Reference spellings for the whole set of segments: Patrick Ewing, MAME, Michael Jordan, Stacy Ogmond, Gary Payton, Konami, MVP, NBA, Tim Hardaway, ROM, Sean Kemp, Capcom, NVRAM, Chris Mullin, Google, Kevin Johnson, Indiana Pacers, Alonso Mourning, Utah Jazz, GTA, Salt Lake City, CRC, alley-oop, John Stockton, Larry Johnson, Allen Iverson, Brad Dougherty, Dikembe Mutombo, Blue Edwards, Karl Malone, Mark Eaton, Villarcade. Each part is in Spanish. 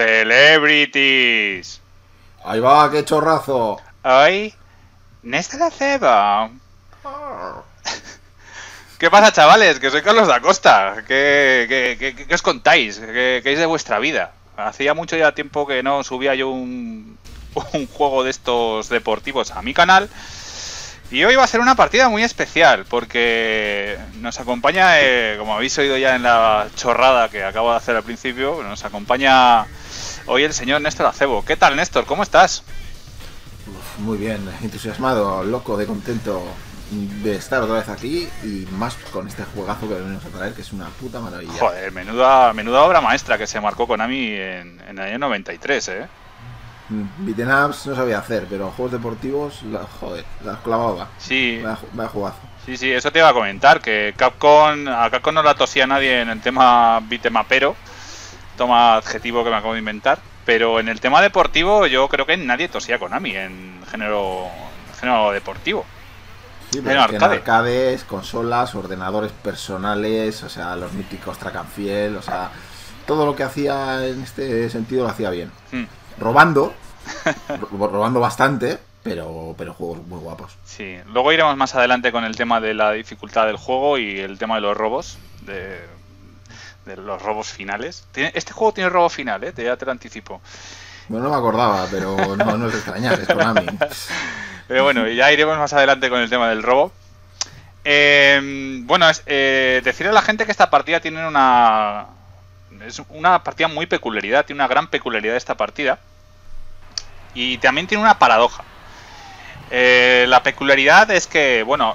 Celebrities. Ahí va, qué chorrazo. Hoy, Néstor de Aceba. Oh. ¿Qué pasa, chavales? Que soy Carlos Dacosta. ¿Qué os contáis? ¿Qué es de vuestra vida? Hacía mucho ya tiempo que no subía yo un juego de estos deportivos a mi canal. Y hoy va a ser una partida muy especial, porque nos acompaña, como habéis oído ya en la chorrada que acabo de hacer al principio, nos acompaña hoy el señor Néstor de Aceba. ¿Qué tal, Néstor? ¿Cómo estás? Uf, muy bien, entusiasmado, loco, de contento de estar otra vez aquí y más con este juegazo que venimos a traer, que es una puta maravilla. Joder, menuda obra maestra que se marcó Konami en el año 93, ¿eh? Beaten ups no sabía hacer, pero juegos deportivos, joder, las clavaba. Sí. Vaya jugazo. Sí, eso te iba a comentar, que a Capcom no la tosía nadie en el tema beaten upero. Toma adjetivo que me acabo de inventar. Pero en el tema deportivo yo creo que nadie tosía a Konami en género deportivo. Sí, pero en arcades, consolas, ordenadores personales, o sea, los míticos track and field, o sea, todo lo que hacía en este sentido lo hacía bien. Robando bastante, pero juegos muy guapos. Sí, luego iremos más adelante con el tema de la dificultad del juego y el tema de los robos, de los robos finales. Este juego tiene robo final, ya te lo anticipo. Bueno, no me acordaba, pero no es extrañar, es Konami. Pero bueno, ya iremos más adelante con el tema del robo. Bueno, decirle a la gente que esta partida tiene es una partida muy peculiaridad, tiene una gran peculiaridad esta partida. Y también tiene una paradoja. La peculiaridad es que, bueno,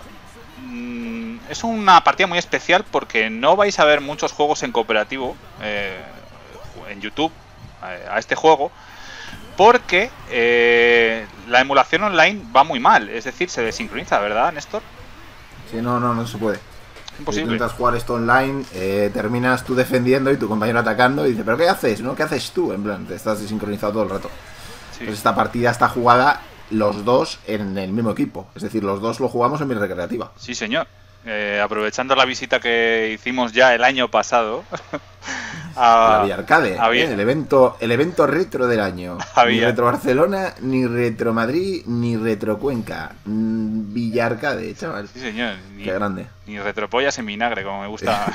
es una partida muy especial porque no vais a ver muchos juegos en cooperativo en YouTube a este juego, porque la emulación online va muy mal, es decir, se desincroniza, ¿verdad, Néstor? Sí, no se puede. Imposible. Intentas jugar esto online, terminas tú defendiendo y tu compañero atacando y dice, pero ¿qué haces? ¿No? ¿Qué haces tú? En plan, te estás desincronizado todo el rato. Sí. Entonces esta partida está jugada los dos en el mismo equipo, es decir, los dos lo jugamos en mi recreativa. Sí, señor. Aprovechando la visita que hicimos ya el año pasado a Villarcade, el evento retro del año. Ni retro Barcelona, ni retro Madrid, ni retro Cuenca. Villarcade, chaval. Sí, señor. Qué grande. Ni retropollas en vinagre, como me gusta.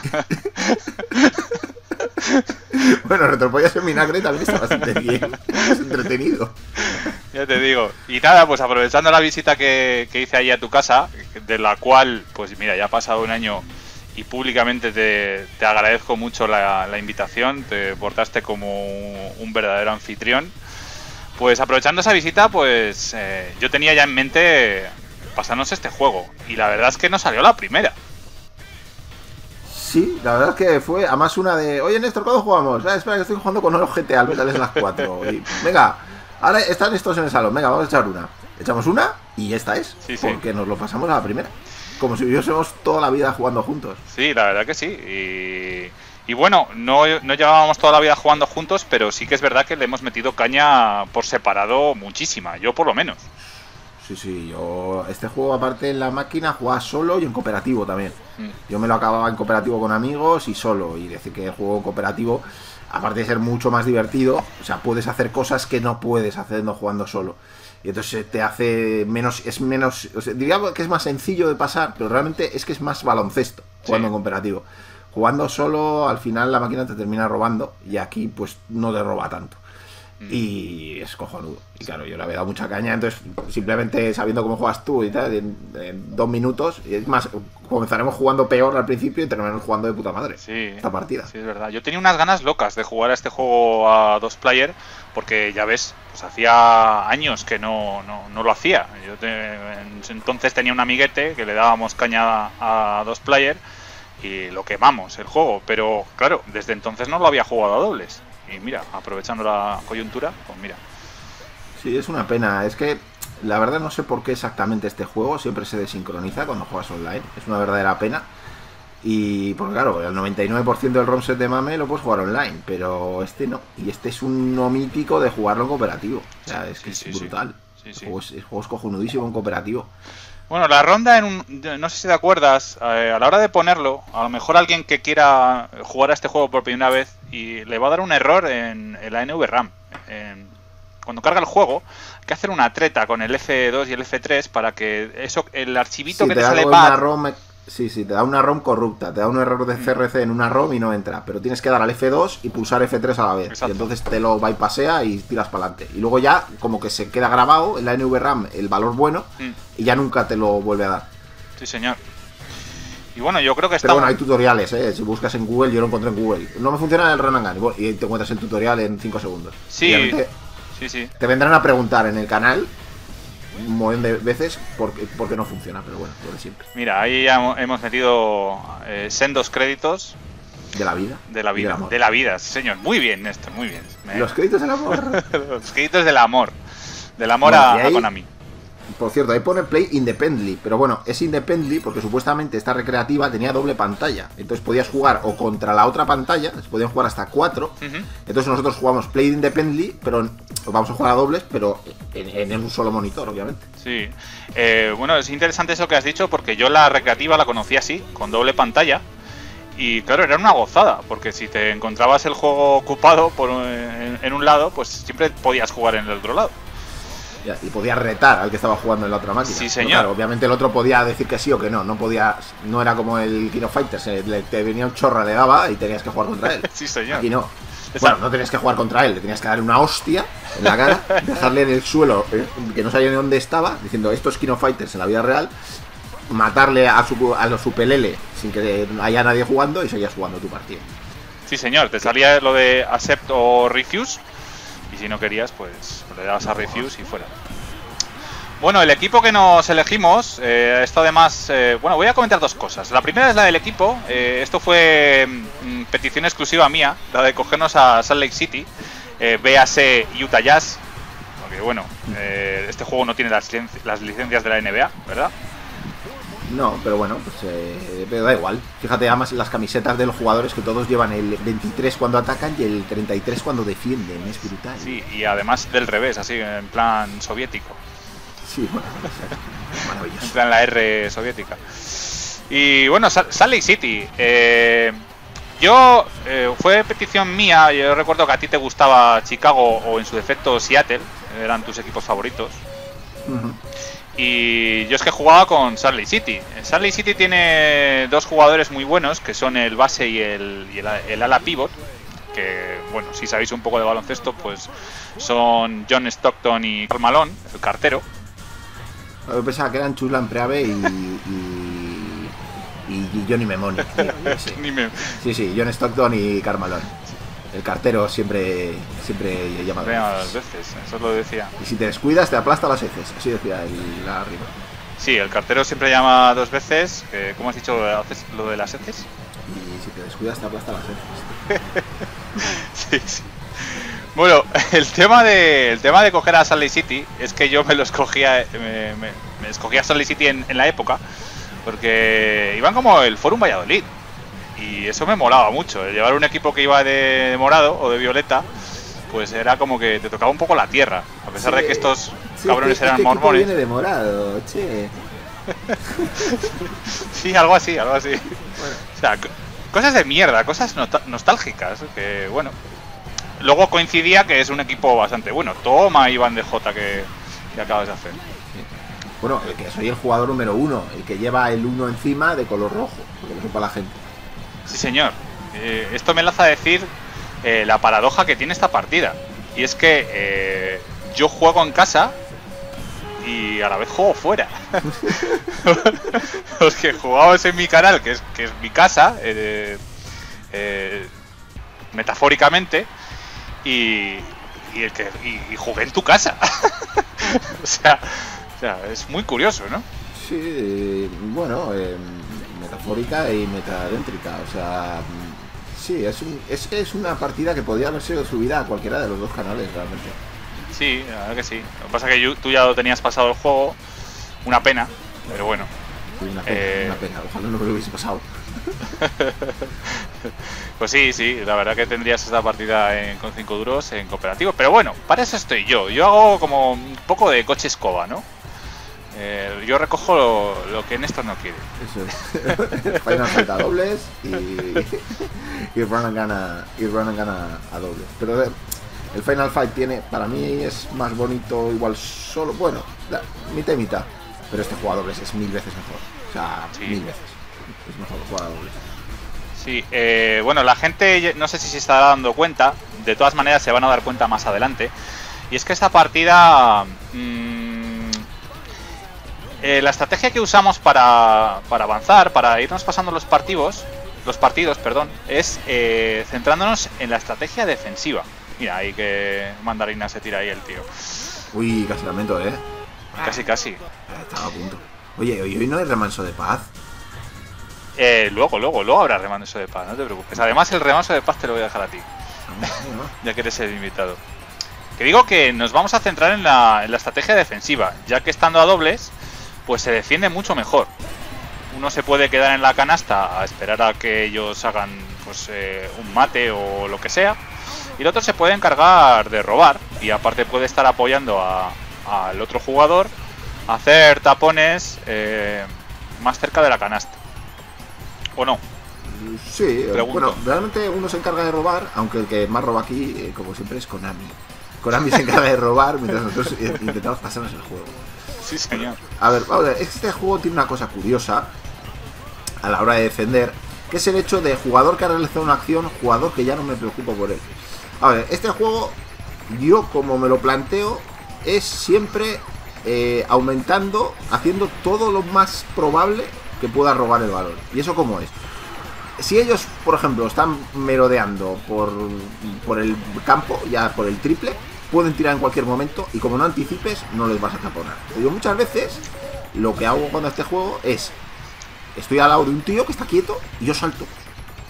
Bueno, retropollas en vinagre también está bastante bien. Es entretenido. Ya te digo. Y nada, pues aprovechando la visita que hice ahí a tu casa, de la cual, pues mira, ya ha pasado un año y públicamente te agradezco mucho la invitación, te portaste como un verdadero anfitrión. Pues aprovechando esa visita, pues yo tenía ya en mente pasarnos este juego. Y la verdad es que no salió la primera. Sí, la verdad es que fue, además, una de... Oye, Néstor, ¿cuándo jugamos? Espera, que estoy jugando con los GTA, al menos las 4. Y, venga, ahora están estos en el salón, venga, vamos a echar una. Echamos una y esta es, sí. Porque nos lo pasamos a la primera. Como si viviésemos toda la vida jugando juntos. Sí, la verdad que sí. Y bueno, no llevábamos toda la vida jugando juntos, pero sí que es verdad que le hemos metido caña por separado muchísima, yo por lo menos. Sí, yo este juego aparte en la máquina jugaba solo y en cooperativo también. Yo me lo acababa en cooperativo con amigos y solo. Y decir que el juego cooperativo, aparte de ser mucho más divertido, o sea, puedes hacer cosas que no puedes hacer no jugando solo. Y entonces te hace menos, o sea, diría que es más sencillo de pasar, pero realmente es que es más baloncesto jugando en cooperativo. Jugando solo, al final la máquina te termina robando y aquí pues no te roba tanto. Y es cojonudo. Y claro, yo le había dado mucha caña. Entonces, simplemente sabiendo cómo juegas tú y tal, en 2 minutos. Es más, comenzaremos jugando peor al principio y terminaremos jugando de puta madre. Sí, esta partida. Sí, es verdad. Yo tenía unas ganas locas de jugar a este juego a 2 player, porque ya ves, pues hacía años que no lo hacía. Yo entonces tenía un amiguete que le dábamos caña a 2 player y lo quemamos el juego. Pero claro, desde entonces no lo había jugado a dobles. Y mira, aprovechando la coyuntura, pues mira. Sí, es una pena. Es que la verdad no sé por qué exactamente este juego siempre se desincroniza cuando juegas online. Es una verdadera pena. Y porque claro, el 99% del ROM set de MAME lo puedes jugar online, pero este no. Y este es uno mítico de jugarlo en cooperativo. O sea, es que es brutal. Sí. El juego es cojonudísimo en cooperativo. Bueno, la ronda, en un, no sé si te acuerdas, a la hora de ponerlo, a lo mejor alguien que quiera jugar a este juego por primera vez y le va a dar un error en la NVRAM. Cuando carga el juego, hay que hacer una treta con el F2 y el F3 para que eso, el archivito que te sale bad... Sí, te da una ROM corrupta, te da un error de CRC en una ROM y no entra, pero tienes que dar al F2 y pulsar F3 a la vez. Exacto. Y entonces te lo bypassea y tiras para adelante. Y luego ya como que se queda grabado en la NVRAM el valor bueno y ya nunca te lo vuelve a dar. Sí, señor. Y bueno, yo creo que está... Pero bueno, hay tutoriales, ¿eh? Si buscas en Google, yo lo encontré en Google. No me funciona el Run and Gun y te encuentras el tutorial en 5 segundos. Sí, sí, sí. Te vendrán a preguntar en el canal... un montón de veces porque no funciona, pero bueno, por siempre. Mira, ahí ya hemos metido sendos créditos de la vida, de la vida, sí, señor. Muy bien, Néstor, muy bien. Los créditos del amor. Los créditos del amor, bueno, a Konami. Por cierto, ahí pone Play Independently, pero bueno, es Independently porque supuestamente esta recreativa tenía doble pantalla. Entonces podías jugar o contra la otra pantalla, podían jugar hasta 4. Entonces nosotros jugamos Play Independently, pero vamos a jugar a dobles, pero en un solo monitor, obviamente. Sí. Bueno, es interesante eso que has dicho porque yo la recreativa la conocí así, con doble pantalla. Y claro, era una gozada, porque si te encontrabas el juego ocupado por, en un lado, pues siempre podías jugar en el otro lado. Y podías retar al que estaba jugando en la otra máquina. Sí, señor. Claro, obviamente el otro podía decir que sí o que no. No podía, no era como el King of Fighters. Te venía un chorro, le daba y tenías que jugar contra él. Sí, señor. Aquí no. Bueno, no tenías que jugar contra él. Le tenías que dar una hostia en la cara, dejarle en el suelo, que no sabía ni dónde estaba, diciendo esto es King of Fighters en la vida real. Matarle a los Upelele sin que haya nadie jugando y seguías jugando tu partido. Sí, señor. Te salía lo de accept o refuse. Y si no querías, pues le dabas a refuse y fuera. Bueno, el equipo que nos elegimos está además... bueno, voy a comentar dos cosas. La primera es la del equipo. Esto fue petición exclusiva mía, la de cogernos a Salt Lake City. Véase Utah Jazz. Porque bueno, este juego no tiene las licencias de la NBA, ¿verdad? No, pero bueno, pues pero da igual. Fíjate además las camisetas de los jugadores que todos llevan el 23 cuando atacan y el 33 cuando defienden, es brutal. Sí, y además del revés, así, en plan soviético. Sí, bueno, maravilloso. En plan la R soviética. Y bueno, Salt Lake City. Fue petición mía, yo recuerdo que a ti te gustaba Chicago o en su defecto Seattle, eran tus equipos favoritos. Y yo es que jugaba con Salt Lake City. Salt Lake City tiene dos jugadores muy buenos, que son el base y el ala pivot, que, bueno, si sabéis un poco de baloncesto, pues son John Stockton y Karl Malone, el cartero. Yo pensaba que eran Chulan Preave y Johnny Memoni. Sí, John Stockton y Karl Malone. El cartero siempre llama las veces, eso lo decía. Y si te descuidas te aplasta las heces, así decía la rima. Sí, el cartero siempre llama dos veces, ¿cómo has dicho lo de las heces? Y si te descuidas te aplasta las heces. Sí, sí. Bueno, el tema de coger a Salt Lake City es que yo me escogía a Salt Lake City en la época, porque iban como el Fórum Valladolid. Y eso me molaba mucho, llevar un equipo que iba de morado o de violeta, pues era como que te tocaba un poco la tierra, a pesar de que estos cabrones eran mormones. Viene de morado, che. Sí, algo así. Bueno. O sea, cosas de mierda, cosas nostálgicas, que bueno. Luego coincidía que es un equipo bastante bueno. Toma, Iván de Jota, que acabas de hacer. Bueno, el que soy el jugador número 1, el que lleva el 1 encima de color rojo, porque lo sepa la gente. Sí, señor. Esto me enlaza a decir la paradoja que tiene esta partida. Y es que yo juego en casa y a la vez juego fuera. Los que jugamos en mi canal, que es mi casa, metafóricamente, y jugué en tu casa. O sea, es muy curioso, ¿no? Sí, bueno... metafórica y metadéntrica, o sea, sí, es una partida que podría haber sido subida a cualquiera de los dos canales, realmente. Sí, la verdad que sí. Lo que pasa es que tú ya lo tenías pasado el juego, una pena, pero bueno. Sí, una pena, ojalá no me lo hubiese pasado. Pues sí, la verdad que tendrías esta partida con 5 duros en cooperativo, pero bueno, para eso estoy yo hago como un poco de coche escoba, ¿no? Yo recojo lo que Néstor no quiere. Eso es. Final Fight a dobles y Run and Gun a dobles. Pero el Final Fight tiene, para mí es más bonito, igual solo, bueno, mitad y mitad. Pero este juego a dobles es 1000 veces mejor. O sea, sí. 1000 veces. Es mejor jugar a dobles. Sí, bueno, la gente no sé si se está dando cuenta, de todas maneras se van a dar cuenta más adelante. Y es que esta partida, la estrategia que usamos para avanzar, para irnos pasando los partidos, es centrándonos en la estrategia defensiva. Mira, ahí que mandarina se tira ahí el tío. Uy, casi lamento, ¿eh? Casi, casi. Estaba a punto. Oye, hoy no hay remanso de paz. Luego habrá remanso de paz, no te preocupes. Además, el remanso de paz te lo voy a dejar a ti. Ya que eres el invitado. Que digo que nos vamos a centrar en la estrategia defensiva, ya que estando a dobles, pues se defiende mucho mejor. Uno se puede quedar en la canasta a esperar a que ellos hagan pues, un mate o lo que sea. Y el otro se puede encargar de robar. Y aparte puede estar apoyando al otro jugador a hacer tapones más cerca de la canasta. ¿O no? Sí, pregunto. Bueno, realmente uno se encarga de robar, aunque el que más roba aquí, como siempre, es Konami. Konami se encarga de robar mientras nosotros intentamos pasarnos el juego. Sí, señor. A ver, vamos a ver, este juego tiene una cosa curiosa a la hora de defender, que es el hecho de jugador que ha realizado una acción, jugador que ya no me preocupo por él. A ver, este juego, yo como me lo planteo, es siempre aumentando, haciendo todo lo más probable que pueda robar el balón. ¿Y eso cómo es? Si ellos, por ejemplo, están merodeando por el campo, ya por el triple, pueden tirar en cualquier momento y como no anticipes, no les vas a taponar. Yo muchas veces lo que hago cuando este juego es, estoy al lado de un tío que está quieto y yo salto.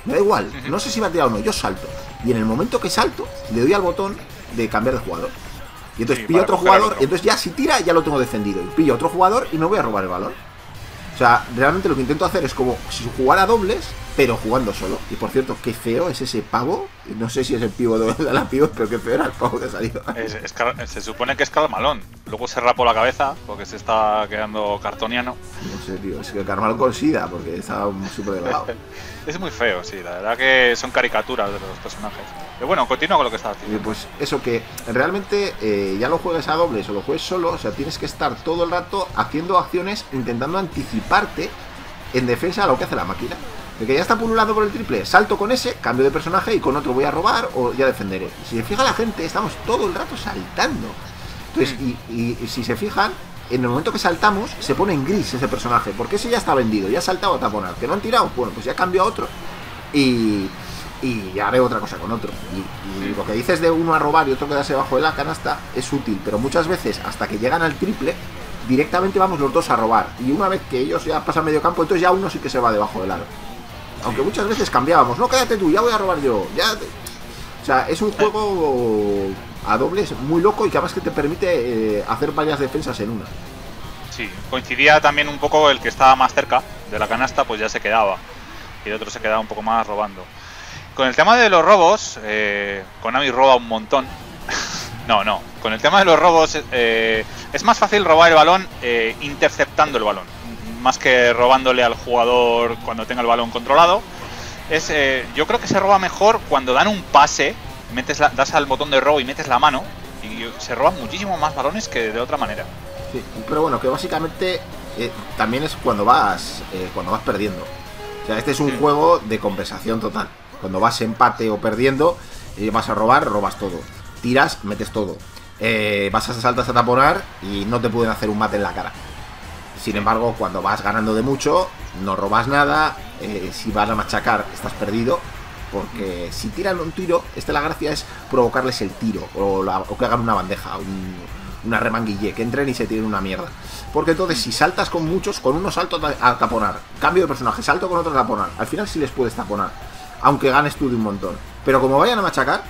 Me da igual, no sé si va a tirar o no, yo salto. Y en el momento que salto, le doy al botón de cambiar de jugador. Y entonces pillo otro jugador, y entonces ya si tira, ya lo tengo defendido. Y pillo otro jugador y me voy a robar el balón. O sea, realmente lo que intento hacer es como si jugara dobles, pero jugando solo. Y por cierto, qué feo es ese pavo. No sé si es el pivo de la pivo, pero qué feo era el pavo que salió. Se supone que es Karl Malone. Luego se rapó la cabeza porque se está quedando cartoniano. No sé, tío. Es que Karl Malone con sida porque estaba súper delgado. Es muy feo, sí. La verdad que son caricaturas de los personajes. Pero bueno, continúa con lo que estaba haciendo. Pues eso que realmente ya lo juegues a dobles o lo juegues solo. O sea, tienes que estar todo el rato haciendo acciones, intentando anticiparte en defensa a lo que hace la máquina. De que ya está pululando por el triple, salto con ese, cambio de personaje y con otro voy a robar o ya defenderé. Si se fija la gente, estamos todo el rato saltando. Entonces, y si se fijan, en el momento que saltamos, se pone en gris ese personaje, porque ese ya está vendido, ya ha saltado a taponar. Que no han tirado, bueno, pues ya cambio a otro y haré otra cosa con otro. Y lo que dices de uno a robar y otro quedarse bajo de la canasta es útil, pero muchas veces hasta que llegan al triple, directamente vamos los dos a robar. Y una vez que ellos ya pasan medio campo, entonces ya uno sí que se va debajo del aro. Aunque muchas veces cambiábamos, no, cállate tú, ya voy a robar yo, ya te... O sea, es un juego a dobles muy loco y que además que te permite hacer varias defensas en una. Sí, coincidía también un poco el que estaba más cerca de la canasta, pues ya se quedaba. Y el otro se quedaba un poco más robando. Con el tema de los robos, Konami roba un montón. No, con el tema de los robos es más fácil robar el balón interceptando el balón. Más que robándole al jugador cuando tenga el balón controlado. Yo creo que se roba mejor cuando dan un pase, das al botón de robo y metes la mano. Y se roban muchísimo más balones que de otra manera. Sí, pero bueno, que básicamente también es cuando vas perdiendo. O sea, este es un juego de compensación total. Cuando vas empate o perdiendo, vas a robar, robas todo. Tiras, metes todo. Saltas a taponar y no te pueden hacer un mate en la cara. Sin embargo, cuando vas ganando de mucho, no robas nada, si van a machacar, estás perdido, porque si tiran un tiro, la gracia es provocarles el tiro, o que hagan una bandeja, una remanguille, que entren y se tiren una mierda. Porque entonces, si saltas con muchos, con uno salto a taponar, cambio de personaje, salto con otro a taponar, al final sí les puedes taponar, aunque ganes tú de un montón. Pero como vayan a machacar,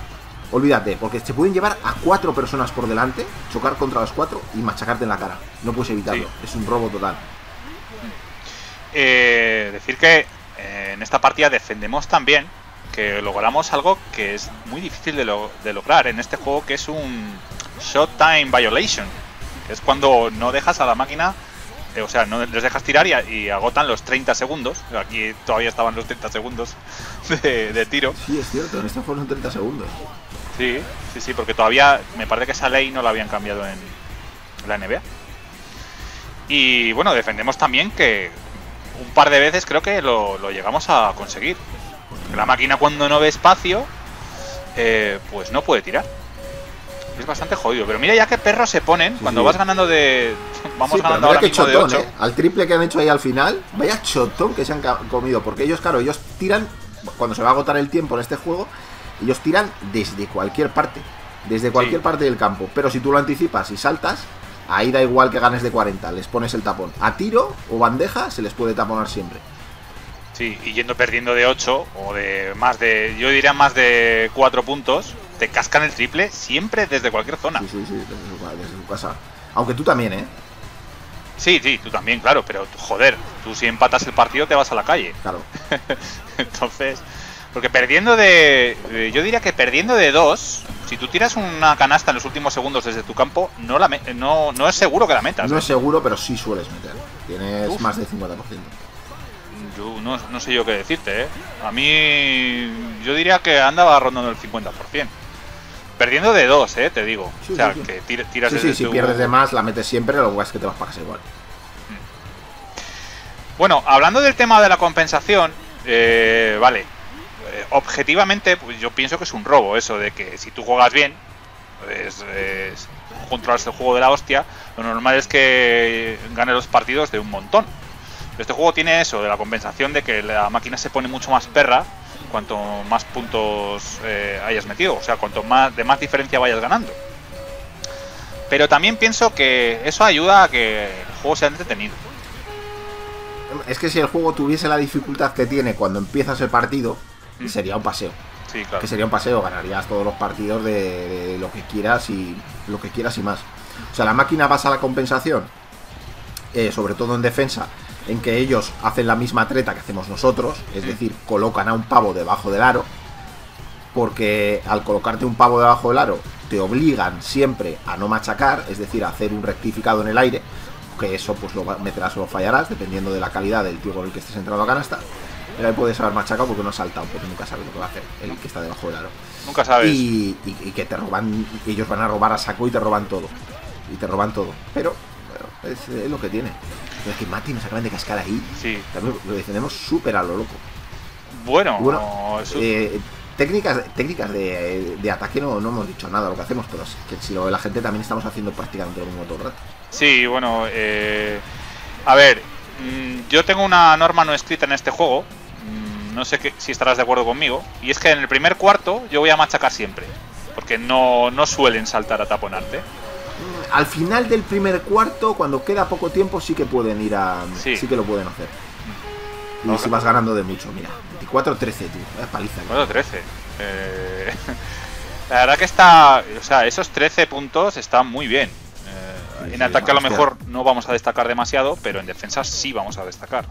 olvídate, porque te pueden llevar a 4 personas por delante, chocar contra las 4 y machacarte en la cara. No puedes evitarlo, sí. Es un robo total. Decir que en esta partida defendemos también, que logramos algo que es muy difícil de lograr en este juego, que es un Shot Time Violation, que es cuando no dejas a la máquina o sea, no les dejas tirar y agotan los 30 segundos. Aquí todavía estaban los 30 segundos de tiro. Sí, es cierto, en esta fueron 30 segundos. Sí, sí, sí, porque todavía me parece que esa ley no la habían cambiado en la NBA. Y bueno, defendemos también que un par de veces creo que lo llegamos a conseguir. La máquina, cuando no ve espacio, pues no puede tirar. Es bastante jodido, pero mira ya qué perros se ponen cuando vas ganando de... Vamos ganando ahora mismo chotón, de 8. Al triple que han hecho ahí al final, vaya chotón que se han comido. Porque ellos, claro, ellos tiran, cuando se va a agotar el tiempo en este juego, ellos tiran desde cualquier parte. Desde cualquier parte del campo. Pero si tú lo anticipas y saltas, ahí da igual que ganes de 40, les pones el tapón. A tiro o bandeja se les puede taponar siempre. Sí, y yendo perdiendo de 8 o de más de... Yo diría más de 4 puntos. Te cascan el triple siempre desde cualquier zona. Sí, sí, sí, desde tu casa. Aunque tú también, ¿eh? Sí, sí, tú también, claro, pero joder, tú si empatas el partido te vas a la calle. Claro. Entonces, porque perdiendo de... Yo diría que perdiendo de 2, si tú tiras una canasta en los últimos segundos desde tu campo, no es seguro que la metas. No es seguro, pero sí sueles meter. Tienes más de 50%. Yo no sé yo qué decirte, ¿eh? A mí, yo diría que andaba rondando el 50%. Perdiendo de 2, te digo. Sí, o sea, sí, que tiras desde si pierdes de más, la metes siempre, lo que pasa es que te vas para casa igual. Bueno, hablando del tema de la compensación, vale. Objetivamente, pues yo pienso que es un robo eso de que si tú juegas bien, controlas el juego de la hostia, lo normal es que ganes los partidos de un montón. Este juego tiene eso, de la compensación de que la máquina se pone mucho más perra cuanto más puntos hayas metido, o sea, cuanto más de más diferencia vayas ganando. Pero también pienso que eso ayuda a que el juego sea entretenido. Es que si el juego tuviese la dificultad que tiene cuando empiezas el partido, sería un paseo. Sí, claro. Que sería un paseo, ganarías todos los partidos de lo que quieras y más. O sea, la máquina basa la compensación, sobre todo en defensa, en que ellos hacen la misma treta que hacemos nosotros, es decir, colocan a un pavo debajo del aro, porque al colocarte un pavo debajo del aro te obligan siempre a no machacar, es decir, a hacer un rectificado en el aire, que eso pues lo meterás o lo fallarás, dependiendo de la calidad del tío con el que estés entrando a canasta. Pero ahí puedes haber machacado porque no ha saltado, porque nunca sabes lo que va a hacer el que está debajo del aro. Nunca sabes. Y que te roban, ellos van a robar a saco y te roban todo. Pero bueno, es lo que tiene. Pero es que Mati nos acaban de cascar ahí. Sí. También lo defendemos súper a lo loco. Bueno eso... técnicas de ataque no hemos dicho nada lo que hacemos, pero es que si lo ve la gente también estamos haciendo prácticamente lo mismo todo el rato. Sí, bueno, a ver, yo tengo una norma no escrita en este juego, no sé si estarás de acuerdo conmigo, y es que en el primer cuarto yo voy a machacar siempre, porque no suelen saltar a taponarte. Al final del primer cuarto, cuando queda poco tiempo, sí que pueden ir a... Sí que lo pueden hacer. Y si vas ganando de mucho, mira. 24-13, tío. Paliza. 4-13. La verdad que está... O sea, esos 13 puntos están muy bien. En ataque a lo mejor no vamos a destacar demasiado, pero en defensa sí vamos a destacar.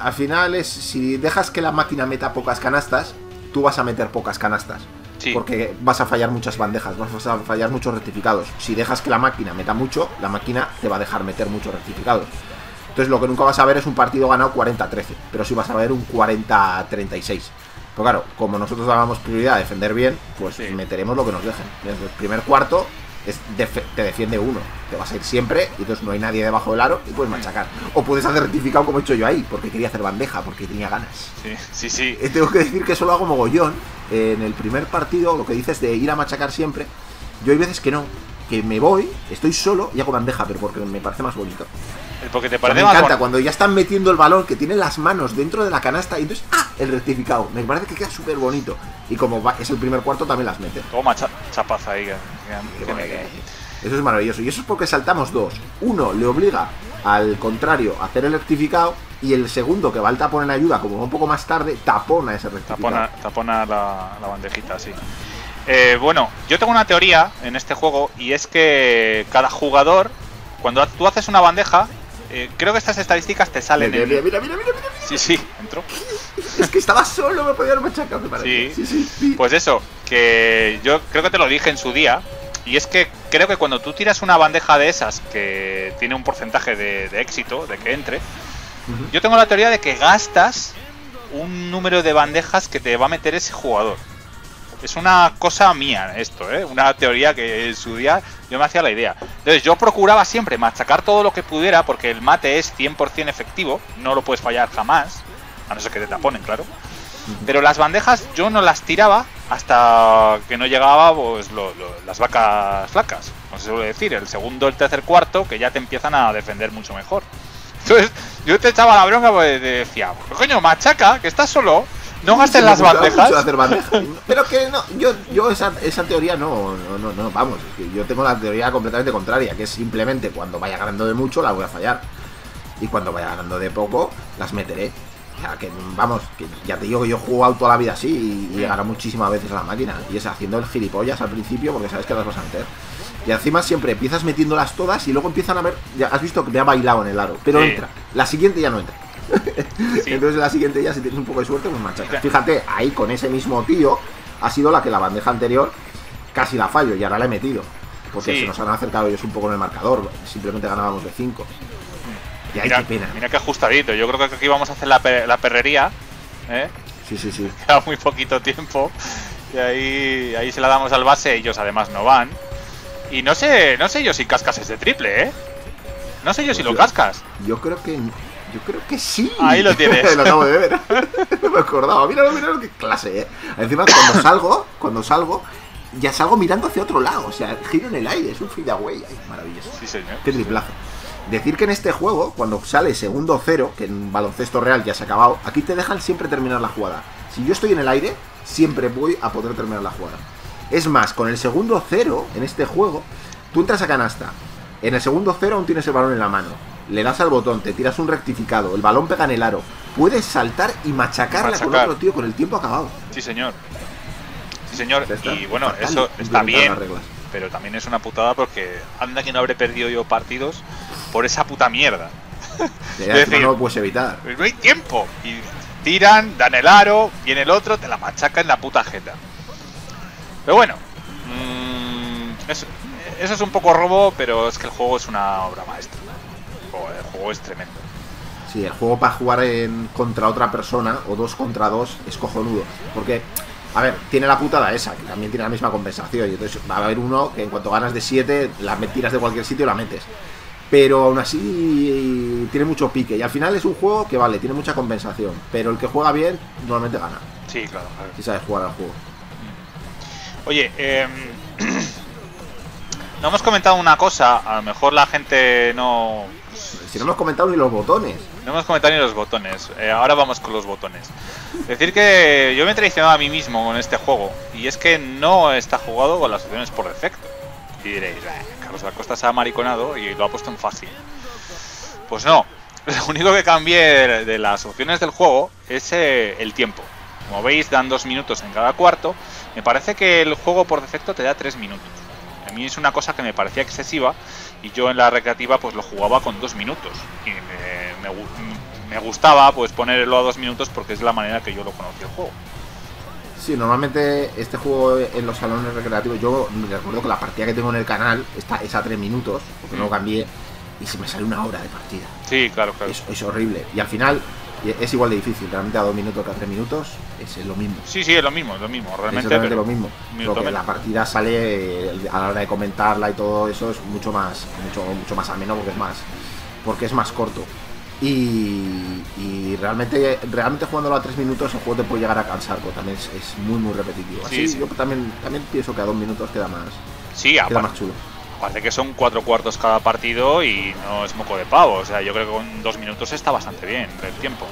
Al final, si dejas que la máquina meta pocas canastas, tú vas a meter pocas canastas. Sí. Porque vas a fallar muchas bandejas, vas a fallar muchos rectificados. Si dejas que la máquina meta mucho, la máquina te va a dejar meter muchos rectificados. Entonces lo que nunca vas a ver es un partido ganado 40-13, pero sí vas a ver un 40-36. Pero claro, como nosotros dábamos prioridad a defender bien, pues meteremos lo que nos dejen. Desde el primer cuarto te defiende uno, te vas a ir siempre, y entonces no hay nadie debajo del aro y puedes machacar. O puedes hacer rectificado como he hecho yo ahí, porque quería hacer bandeja, porque tenía ganas. Sí, sí, sí. Tengo que decir que eso lo hago mogollón. En el primer partido, lo que dices de ir a machacar siempre, yo hay veces que no, que me voy, estoy solo y hago bandeja, pero porque me parece más bonito. Porque te parece más bonito. Me encanta cuando ya están metiendo el balón, que tienen las manos dentro de la canasta y entonces ¡ah! El rectificado. Me parece que queda súper bonito. Y como es el primer cuarto, también las meten. Toma, chapaza ahí. Eso es maravilloso. Y eso es porque saltamos dos. Uno le obliga al contrario a hacer el rectificado. Y el segundo, que va al tapón en ayuda, como un poco más tarde, tapona ese rectificado. Tapona la bandejita, sí. Bueno, yo tengo una teoría en este juego, y es que cada jugador, cuando tú haces una bandeja, creo que estas estadísticas te salen. Mira. Sí, sí, entró. Es que estaba solo, me podía haber machacado. Sí. Pues eso, que yo creo que te lo dije en su día. Y es que creo que cuando tú tiras una bandeja de esas que tiene un porcentaje de éxito, de que entre, yo tengo la teoría de que gastas un número de bandejas que te va a meter ese jugador. Es una cosa mía esto, ¿eh? Una teoría que en su día yo me hacía la idea. Entonces yo procuraba siempre machacar todo lo que pudiera, porque el mate es 100% efectivo, no lo puedes fallar jamás, a no ser que te taponen, claro. Pero las bandejas yo no las tiraba hasta que no llegaba, pues, las vacas flacas, como se suele decir, el segundo, el tercer, cuarto, que ya te empiezan a defender mucho mejor. Entonces yo te echaba la bronca porque decía, coño, machaca, que estás solo, no gastes las bandejas. Pero que no, yo esa teoría no, vamos, es que yo tengo la teoría completamente contraria, que es simplemente cuando vaya ganando de mucho la voy a fallar, y cuando vaya ganando de poco las meteré. O sea, que vamos, que ya te digo que yo he jugado toda la vida así y he ganado muchísimas veces a la máquina, y es haciendo el gilipollas al principio porque sabes que las vas a meter. Y encima siempre empiezas metiéndolas todas y luego empiezan a ver, ya has visto que me ha bailado en el aro, pero entra, la siguiente ya no entra. Sí. Entonces la siguiente ya, si tienes un poco de suerte, pues machacas. Fíjate, ahí con ese mismo tío ha sido la que la bandeja anterior casi la fallo y ahora la he metido, porque se nos han acercado ellos un poco en el marcador, simplemente ganábamos de 5. Y ahí, qué pena. Mira qué ajustadito, yo creo que aquí vamos a hacer la perrería, ¿eh? Sí. Queda muy poquito tiempo y ahí se la damos al base, ellos además no van. Y no sé yo si cascas ese triple, ¿eh? No sé yo si lo cascas. Yo creo que sí. Ahí lo tienes. Lo acabo de ver. No me acordaba. Míralo, qué clase, ¿eh? Encima, cuando salgo, ya salgo mirando hacia otro lado. O sea, giro en el aire. Es un fade away. Maravilloso. Sí, señor. Qué triplazo. Decir que en este juego, cuando sale segundo cero, que en baloncesto real ya se ha acabado, aquí te dejan siempre terminar la jugada. Si yo estoy en el aire, siempre voy a poder terminar la jugada. Es más, con el segundo cero, en este juego, tú entras a canasta. En el segundo cero aún tienes el balón en la mano. Le das al botón, te tiras un rectificado, el balón pega en el aro. Puedes saltar y machacarla con otro tío con el tiempo acabado. Sí, señor. Sí, señor. Y bueno, eso está bien, pero también es una putada porque anda que no habré perdido yo partidos por esa puta mierda. Es decir, no lo puedes evitar. No hay tiempo. Y tiran, dan el aro, viene el otro, te la machaca en la puta jeta. Pero bueno, eso es un poco robo, pero es que el juego es una obra maestra. El juego es tremendo. Sí, el juego para jugar contra otra persona o 2 contra 2 es cojonudo. Porque, a ver, tiene la putada esa, que también tiene la misma compensación. Y entonces va a haber uno que en cuanto ganas de 7, la tiras de cualquier sitio y la metes. Pero aún así tiene mucho pique. Y al final es un juego que vale, tiene mucha compensación. Pero el que juega bien normalmente gana. Sí, claro. Si sabes jugar al juego. Oye, no hemos comentado una cosa. A lo mejor la gente no... Si no hemos comentado ni los botones. No hemos comentado ni los botones. Ahora vamos con los botones. Decir que yo me he traicionado a mí mismo con este juego. Y es que no está jugado con las opciones por defecto. Y diréis, Carlos Dacosta se ha mariconado y lo ha puesto en fácil. Pues no. Lo único que cambié de las opciones del juego es el tiempo. Como veis, dan 2 minutos en cada cuarto. Me parece que el juego por defecto te da 3 minutos. A mí es una cosa que me parecía excesiva y yo en la recreativa pues lo jugaba con 2 minutos y me gustaba pues ponerlo a 2 minutos porque es la manera que yo lo conocí el juego. Sí, normalmente este juego en los salones recreativos, yo recuerdo que la partida que tengo en el canal es a 3 minutos porque no lo cambié y se me sale 1 hora de partida. Sí, claro. Es horrible y al final es igual de difícil, realmente a 2 minutos que a 3 minutos es lo mismo. Sí, es lo mismo, realmente es lo mismo. Porque la partida sale a la hora de comentarla y todo eso es mucho más ameno porque es más corto. Y realmente jugándolo a 3 minutos el juego te puede llegar a cansar, porque también es muy repetitivo. Así. Yo también pienso que a 2 minutos queda más. Sí, queda más chulo. Parece que son 4 cuartos cada partido y no es moco de pavo. O sea, yo creo que con 2 minutos está bastante bien el tiempo.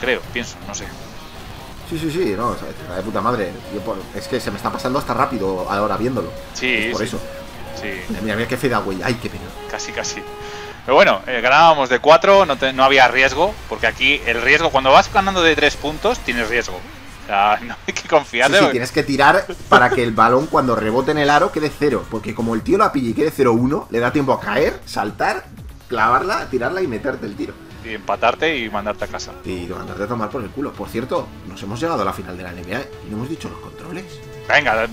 Creo, pienso, no sé. Sí, no, está de puta madre. Es que se me está pasando hasta rápido ahora viéndolo. Sí, es por eso. Sí. Mira qué fea, güey. Ay, qué pena. Casi. Pero bueno, ganábamos de 4, no había riesgo, porque aquí el riesgo, cuando vas ganando de 3 puntos, tienes riesgo. No hay que confiar. Sí, tienes que tirar para que el balón cuando rebote en el aro quede 0. Porque como el tío la pille y quede 0-1, le da tiempo a caer, saltar, clavarla, tirarla y meterte el tiro. y empatarte y mandarte a casa. Y mandarte a tomar por el culo. Por cierto, nos hemos llegado a la final de la NBA y no hemos dicho los controles. Venga,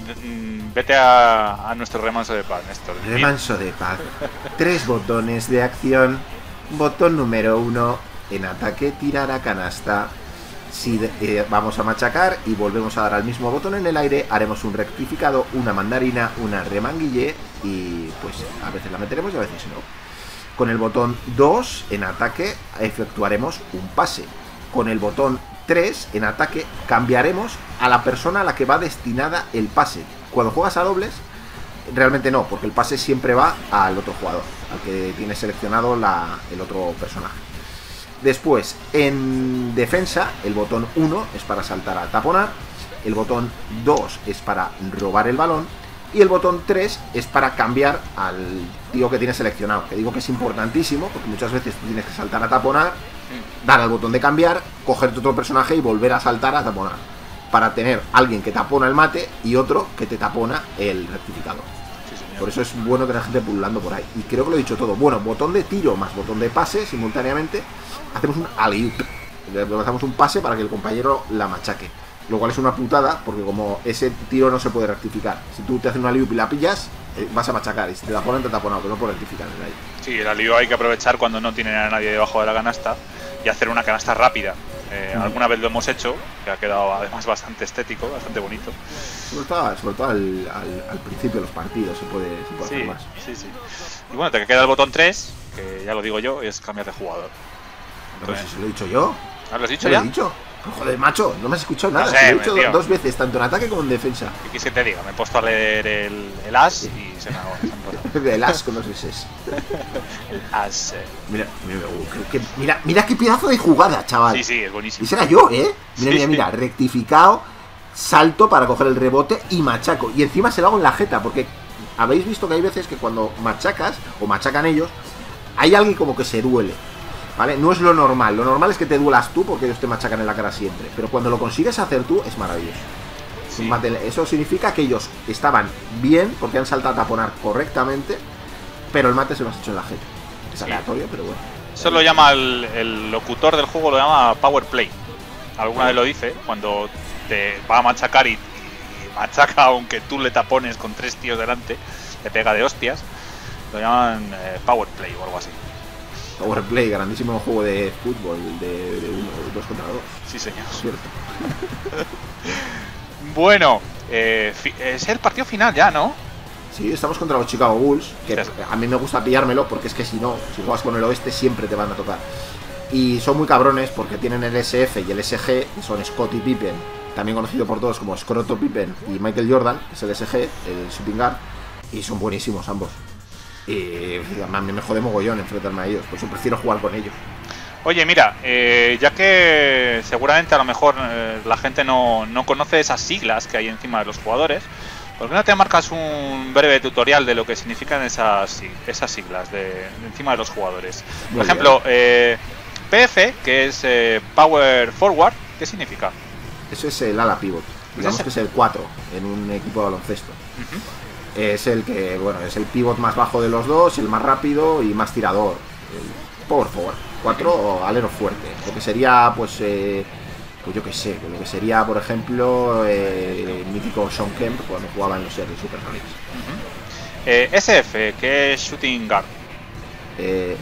vete a nuestro remanso de paz, Néstor. Remanso de paz. 3 botones de acción. Botón número 1, en ataque, tirar a canasta. Si vamos a machacar y volvemos a dar al mismo botón en el aire, haremos un rectificado, una mandarina, una remanguille y pues a veces la meteremos y a veces no. Con el botón 2 en ataque efectuaremos un pase. Con el botón 3 en ataque cambiaremos a la persona a la que va destinada el pase. Cuando juegas a dobles, realmente no, porque el pase siempre va al otro jugador, al que tiene seleccionado el otro personaje. Después, en defensa, el botón 1 es para saltar a taponar, el botón 2 es para robar el balón y el botón 3 es para cambiar al tío que tienes seleccionado. Que digo que es importantísimo porque muchas veces tú tienes que saltar a taponar, dar al botón de cambiar, cogerte otro personaje y volver a saltar a taponar. Para tener alguien que tapona el mate y otro que te tapona el rectificador. Por eso es bueno tener gente pululando por ahí. Y creo que lo he dicho todo. Bueno, botón de tiro más botón de pase simultáneamente. Hacemos un alley-oop. Lanzamos un pase para que el compañero la machaque. Lo cual es una putada, porque como ese tiro no se puede rectificar. Si tú te haces un alley-oop y la pillas, vas a machacar. Y si te taponan, te taponan, pero no puedes rectificar el alley-oop. Sí, el alley-oop hay que aprovechar cuando no tiene a nadie debajo de la canasta y hacer una canasta rápida. Alguna vez lo hemos hecho, que ha quedado además bastante estético, bastante bonito. Sobre todo al principio de los partidos se puede sí, hacer más. Sí, sí. Y bueno, te queda el botón 3, que ya lo digo yo, es cambiar de jugador. Entonces, no sé si lo he dicho yo. ¿Ah, lo has dicho ya? Lo he dicho. Joder, macho, no me has escuchado nada. No sé, lo he dicho dos veces, tanto en ataque como en defensa. ¿Qué quieres que te diga? Me he puesto a leer el as y se me ha agotado. El as, ¿cómo es ese? El as. Mira qué pedazo de jugada, chaval. Sí, sí, es buenísimo. Y será yo, ¿eh? Mira, rectificado, salto para coger el rebote y machaco. Y encima se lo hago en la jeta, porque habéis visto que hay veces que cuando machacas, o machacan ellos, hay alguien como que se duele. ¿Vale? No es lo normal es que te duelas tú porque ellos te machacan en la cara siempre, pero cuando lo consigues hacer tú es maravilloso. Sí. Eso significa que ellos estaban bien porque han saltado a taponar correctamente, pero el mate se lo has hecho en la jeta. Es aleatorio, pero bueno. Eso lo llama el locutor del juego, lo llama power play. Alguna vez lo dice, cuando te va a machacar y machaca aunque tú le tapones con 3 tíos delante, te pega de hostias, lo llaman power play o algo así. Powerplay, grandísimo juego de fútbol de 2 contra 2. Sí, señor. Cierto. Bueno, es el partido final ya, ¿no? Sí, estamos contra los Chicago Bulls, que a mí me gusta pillármelo porque es que si juegas con el oeste siempre te van a tocar. Y son muy cabrones porque tienen el SF y el SG, que son Scottie Pippen, también conocido por todos como Scroto Pippen, y Michael Jordan, que es el SG, el shooting guard, y son buenísimos ambos. Y además me jode mogollón enfrentarme a ellos, por eso prefiero jugar con ellos. Oye, mira, ya que seguramente a lo mejor la gente no conoce esas siglas que hay encima de los jugadores, ¿por qué no te marcas un breve tutorial de lo que significan esas siglas de encima de los jugadores? Por ejemplo, PF, que es Power Forward, ¿qué significa? Eso es el ala pivot, digamos que es el 4 en un equipo de baloncesto. Es el que, bueno, es el pivot más bajo de los dos, el más rápido y más tirador. El power forward, 4 alero fuerte. Lo que sería, pues yo qué sé, lo que sería, por ejemplo, el mítico Sean Kemp cuando jugaba en los Seattle Super Rallies. SF, que es shooting guard.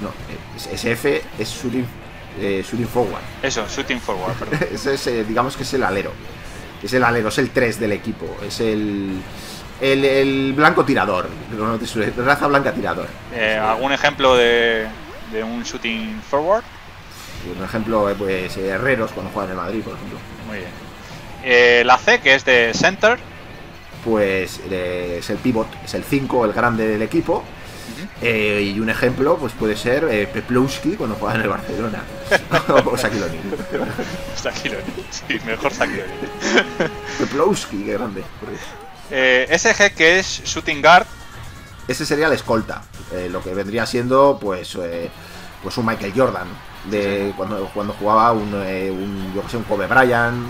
No, SF es shooting forward. Eso, shooting forward, perdón. Ese es, digamos que es el alero. Es el alero, es el 3 del equipo, es el blanco tirador, raza blanca tirador. ¿Algún ejemplo de un shooting forward? Un ejemplo, pues Herreros cuando juegan en Madrid, por ejemplo. Muy bien. La C, que es de center. Pues es el pivot, es el 5, el grande del equipo. Y un ejemplo pues puede ser Peplowski cuando juega en el Barcelona. O Sakiloni. Sakiloni, sí, mejor Sakiloni. Peplowski, qué grande. SG, que es shooting guard. Ese sería el escolta, lo que vendría siendo pues un Michael Jordan de cuando jugaba un Kobe Bryant,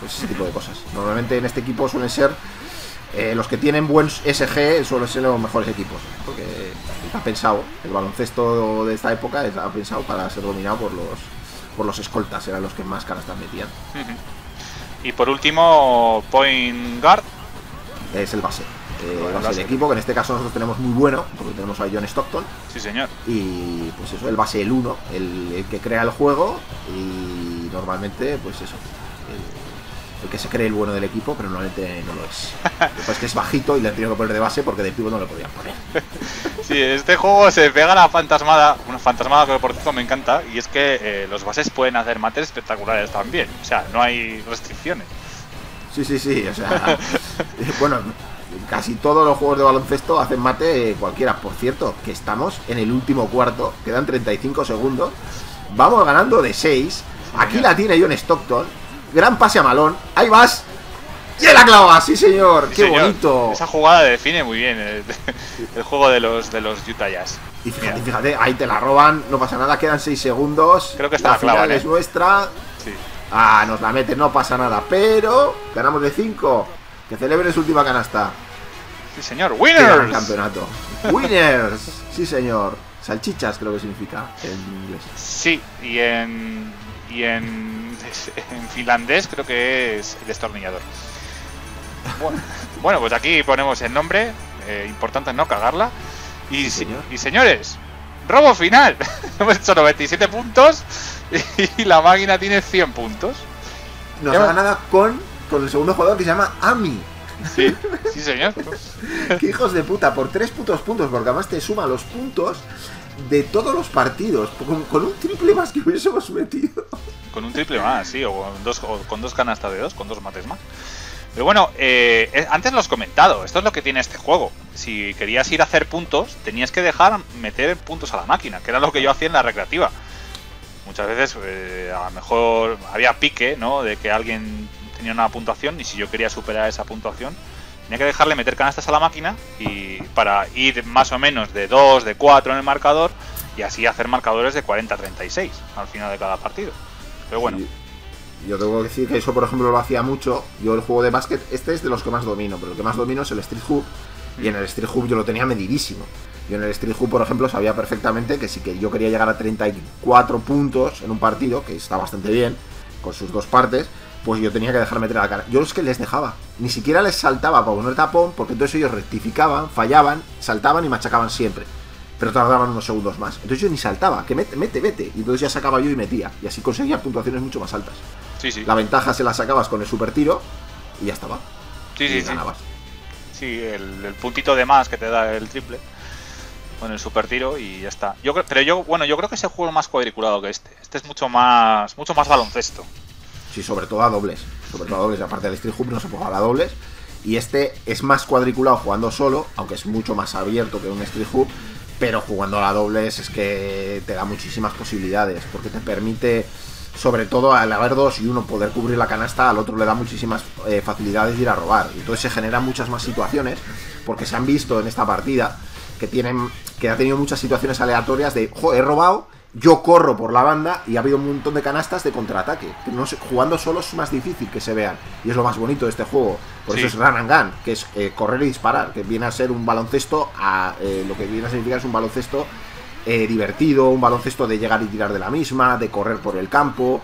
pues ese tipo de cosas. Normalmente en este equipo suelen ser Los que tienen buen SG suelen ser los mejores equipos, porque está pensado, el baloncesto de esta época está pensado para ser dominado por los escoltas, eran los que más canastas metían. Y por último, point guard es el base, el base del equipo, que en este caso nosotros tenemos muy bueno, porque tenemos a John Stockton. Sí, señor. Y pues eso, el base, el 1, el que crea el juego, y normalmente pues eso, el que se cree el bueno del equipo, pero normalmente no lo es. Después que es bajito y le han tenido que poner de base porque de pivo no lo podían poner. Sí, este juego se pega la fantasmada, una fantasmada que por cierto me encanta, y es que los bases pueden hacer mates espectaculares también, o sea, no hay restricciones. Sí, sí, sí, o sea, bueno, casi todos los juegos de baloncesto hacen mate cualquiera. Por cierto, que estamos en el último cuarto, quedan 35 segundos, vamos ganando de 6, aquí la tiene John Stockton. Gran pase a Malone, ahí vas. ¡Y la clava! ¡Sí, señor! Sí, ¡qué señor. Bonito! Esa jugada define muy bien el juego de los Utah Jazz. Y fíjate, fíjate, ahí te la roban, no pasa nada, quedan 6 segundos. Creo que está la clava, ¿eh? Es nuestra. Sí. Ah, nos la mete, no pasa nada, pero ganamos de 5. Que celebre su última canasta. Sí, señor. ¡Winners! Campeonato. ¡Winners! Sí, señor. Salchichas creo que significa en inglés. Sí, y en finlandés creo que es el destornillador. Bueno, pues aquí ponemos el nombre, importante no cagarla. Y, sí, señor. Y señores, robo final. Hemos hecho 97 puntos y la máquina tiene 100 puntos. Nos ha ganado con el segundo jugador, que se llama Ami. Sí, sí, señor. Qué hijos de puta, por 3 putos puntos, porque además te suma los puntos de todos los partidos, con un triple más que hubiésemos metido. Con un triple más, sí, o con dos canastas de 2, con 2 mates más. Pero bueno, antes lo has comentado, esto es lo que tiene este juego. Si querías ir a hacer puntos, tenías que dejar meter puntos a la máquina, que era lo que yo hacía en la recreativa. Muchas veces, a lo mejor había pique, ¿no? De que alguien tenía una puntuación y si yo quería superar esa puntuación, tenía que dejarle meter canastas a la máquina y para ir más o menos de 2, de 4 en el marcador y así hacer marcadores de 40-36 al final de cada partido. Pero bueno. Sí, yo tengo que decir que eso, por ejemplo, lo hacía mucho. Yo el juego de básquet, este es de los que más domino, pero el que más domino es el Street Hoop. Y en el Street Hoop yo lo tenía medidísimo. Yo en el Street Hoop, por ejemplo, sabía perfectamente que si que yo quería llegar a 34 puntos en un partido, que está bastante bien, con sus dos partes, pues yo tenía que dejar meter a la cara. Yo es que les dejaba. Ni siquiera les saltaba para poner tapón, porque entonces ellos rectificaban, fallaban, saltaban y machacaban siempre. Pero tardaban unos segundos más. Entonces yo ni saltaba, que mete. Y entonces ya sacaba yo y metía. Y así conseguía puntuaciones mucho más altas. Sí, sí. La ventaja se la sacabas con el super tiro y ya estaba. Sí, y sí, ganabas. Sí, el puntito de más que te da el triple con el super tiro y ya está. Pero yo creo que ese juego es más cuadriculado que este. Este es mucho más baloncesto. Sí, sobre todo a dobles. Sobre todo a dobles. Aparte del Street Hoop no se puede jugar a dobles. Y este es más cuadriculado jugando solo, aunque es mucho más abierto que un Street Hoop. Pero jugando a dobles es que te da muchísimas posibilidades, porque te permite, sobre todo al haber 2 y 1 poder cubrir la canasta, al otro le da muchísimas facilidades de ir a robar. Entonces se generan muchas más situaciones, porque se han visto en esta partida que ha tenido muchas situaciones aleatorias de, jo, he robado, yo corro por la banda y ha habido un montón de canastas de contraataque. No sé, jugando solo es más difícil que se vean, y es lo más bonito de este juego. Por sí. Eso es Run and Gun, que es correr y disparar, que viene a ser un baloncesto lo que viene a significar es un baloncesto divertido, un baloncesto de llegar y tirar de la misma, de correr por el campo.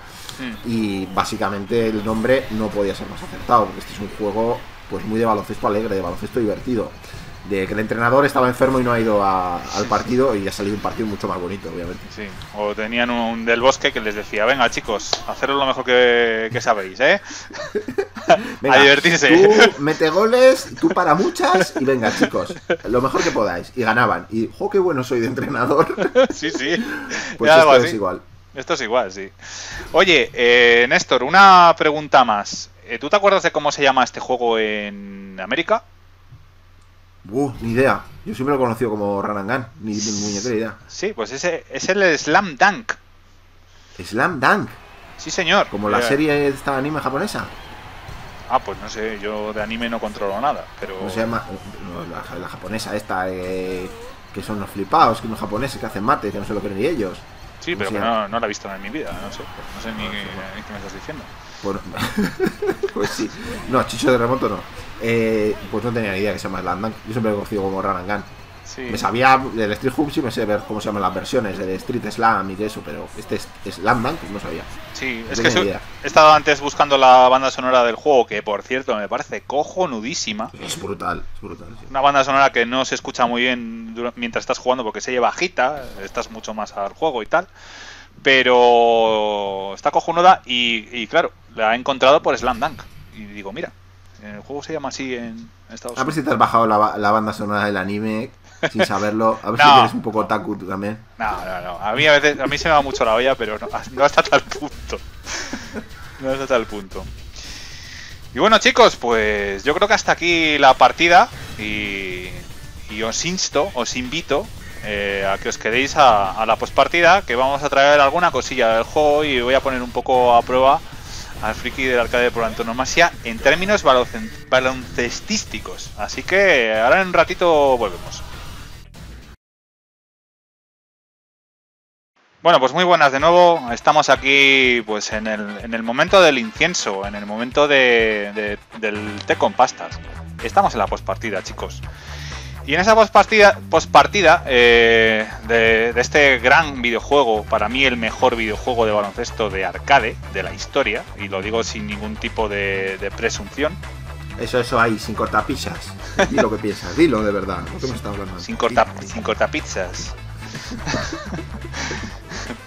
Y básicamente el nombre no podía ser más acertado, porque este es un juego pues muy de baloncesto alegre, de baloncesto divertido. De que el entrenador estaba enfermo y no ha ido al partido y ha salido un partido mucho más bonito, obviamente. Sí, o tenían un del Bosque que les decía, venga chicos, haceros lo mejor que sabéis, ¿eh? Venga, a divertirse. Tú mete goles, tú para muchas y venga chicos, lo mejor que podáis. Y ganaban. Y, jo, qué bueno soy de entrenador. Sí, sí. Pues esto es igual. Esto es igual, sí. Oye, Néstor, una pregunta más. ¿Tú te acuerdas de cómo se llama este juego en América? Ni idea. Yo siempre lo he conocido como Run and Gun. Ni muñequera idea. Sí, pues ese es el Slam Dunk. ¿Slam Dunk? Sí, señor. ¿Como la serie de esta anime japonesa? Ah, pues no sé. Yo de anime no controlo nada, pero... ¿Cómo se llama? No, la japonesa esta, que son los flipados, que unos japoneses que hacen mates, que no se lo creen ni ellos. Sí, pero que no la he visto en mi vida, no sé ni qué me estás diciendo. Bueno, pues sí. No, Chicho de Remoto no. Pues no tenía ni idea que se llama Run and Gun. Yo siempre lo he conocido como Run and Gun. Sí. Me sabía del Street Hoops y me sé ver cómo se llaman las versiones del Street Slam y de eso, pero este es Slam Dunk, pues no sabía. Sí, no, es que he estado antes buscando la banda sonora del juego, que por cierto me parece cojonudísima. Es brutal, sí. Una banda sonora que no se escucha muy bien mientras estás jugando porque se lleva bajita, estás mucho más al juego y tal, pero está cojonuda y claro, la he encontrado por Slam Dunk y digo, mira, el juego se llama así en Estados Unidos. A ver si te has bajado la banda sonora del anime sin saberlo. A ver si eres un poco otaku tú también. No. A mí a veces se me va mucho la olla, pero no hasta tal punto. No hasta tal punto. Y bueno, chicos, pues yo creo que hasta aquí la partida. Y os invito a que os quedéis a la postpartida, que vamos a traer alguna cosilla del juego y voy a poner un poco a prueba al friki del arcade por antonomasia en términos baloncestísticos. Así que ahora en un ratito volvemos. Bueno, pues muy buenas de nuevo. Estamos aquí pues en el momento del incienso, en el momento del té con pastas. Estamos en la postpartida, chicos. Y en esa postpartida de este gran videojuego, para mí el mejor videojuego de baloncesto de arcade de la historia, y lo digo sin ningún tipo de presunción. Eso ahí, sin cortapizzas. Dilo lo que piensas, dilo de verdad. ¿Por qué me estás hablando? Sin cortapizzas.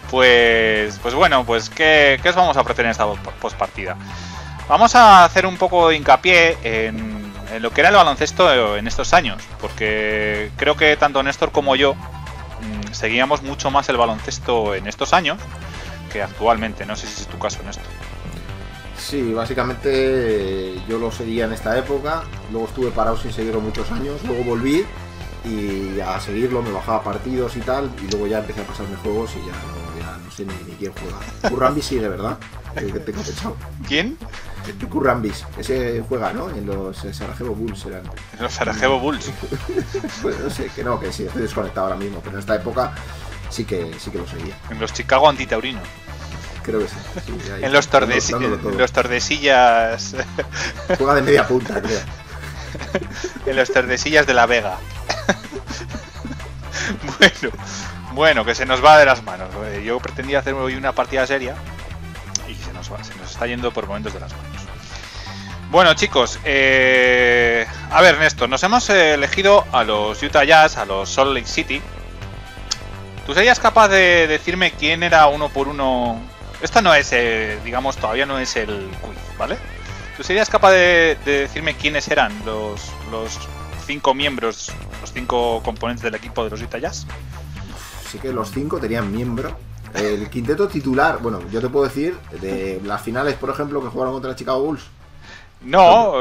Pues bueno, pues ¿qué os vamos a ofrecer en esta postpartida? Vamos a hacer un poco de hincapié en lo que era el baloncesto en estos años, porque creo que tanto Néstor como yo seguíamos mucho más el baloncesto en estos años que actualmente. No sé si es tu caso, Néstor. Sí, básicamente yo lo seguía en esta época, luego estuve parado sin seguirlo muchos años, luego volví y a seguirlo me bajaba partidos y tal, y luego ya empecé a pasarme juegos y ya no sé ni quién juega. Currambis sí, de verdad, el que tengo pensado. ¿Quién? Currambis, ese juega, ¿no? En los Sarajevo Bulls eran. En los Sarajevo Bulls. Pues no sé, que sí, estoy desconectado ahora mismo, pero en esta época sí que lo seguía. En los Chicago Antitaurino. Creo que sí. En los Tordesillas. Juega de media punta, creo. En los Tordesillas de la Vega. Bueno, que se nos va de las manos. Yo pretendía hacer hoy una partida seria y se nos está yendo por momentos de las manos. Bueno, chicos, a ver, Néstor, nos hemos elegido a los Utah Jazz, a los Salt Lake City. ¿Tú serías capaz de decirme quién era uno por uno? Esto no es, digamos, todavía no es el quiz, ¿vale? ¿Tú serías capaz de decirme quiénes eran los cinco miembros, los cinco componentes del equipo de los Utah Jazz? Sí que los cinco tenían miembro. El quinteto titular, bueno, yo te puedo decir, de las finales, por ejemplo, que jugaron contra el Chicago Bulls. No,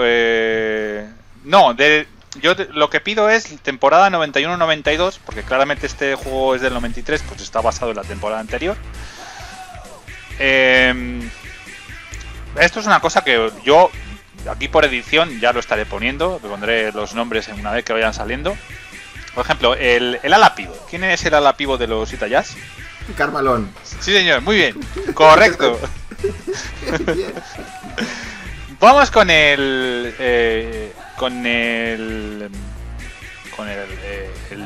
lo que pido es temporada 91-92, porque claramente este juego es del 93, pues está basado en la temporada anterior. Esto es una cosa que yo, aquí por edición, ya lo estaré poniendo, te pondré los nombres en una vez que vayan saliendo. Por ejemplo, el ala pivo. ¿Quién es el ala pivo de los Utah Jazz? Karl Malone. Sí, señor, muy bien. Correcto. Vamos con el